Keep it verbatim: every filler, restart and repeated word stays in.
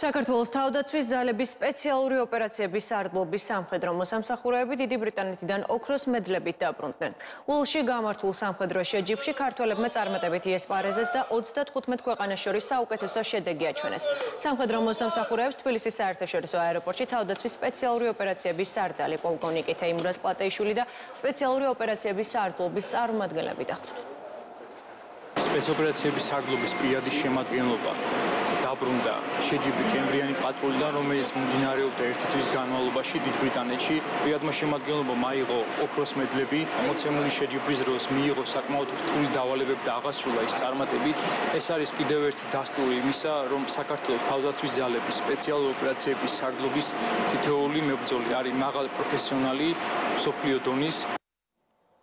საქართველოს თავდაცვის ძალების სპეციალური ოპერაციების სარდლობის სამხედრო მოსამსახურეები დიდი ბრიტანეთიდან ოქროს მედლებით დაბრუნდნენ. ულში გამართულ სამხედრო შეჯიბრში ქართველებმა წარმატებით იესპარეზეს და ოცდათხუთმეტ ქვეყანას შორის საუკეთესო შედეგი აჩვენეს. Სამხედრო მოსამსახურეებს თბილისის საერთაშორისო აეროპორტში თავდაცვის სპეციალური ოპერაციების სარდალი პოლკოვნიკი თეიმურაზ პლატეიშვილი და სპეციალური ოპერაციების სარდლობის წარმომადგენლები დახვდნენ. Spesoperației sarglobis priadi și ematgenloba. Dabrunda, șejibi Cambriani patrulda româniți mundinare de ertitus ganualuba și din britanici, priadma și ematgenloba maigo, okros medlebi, emoționali șejibi zros miigo, sarmautur tul davalebe dagasrula și sarmatebit, esariski de ertitasturi, misa rom sakartelos taudatsuis zalebi, special operației sarglobis, titeoli mebzoliari, magal profesionali, sopliodonis.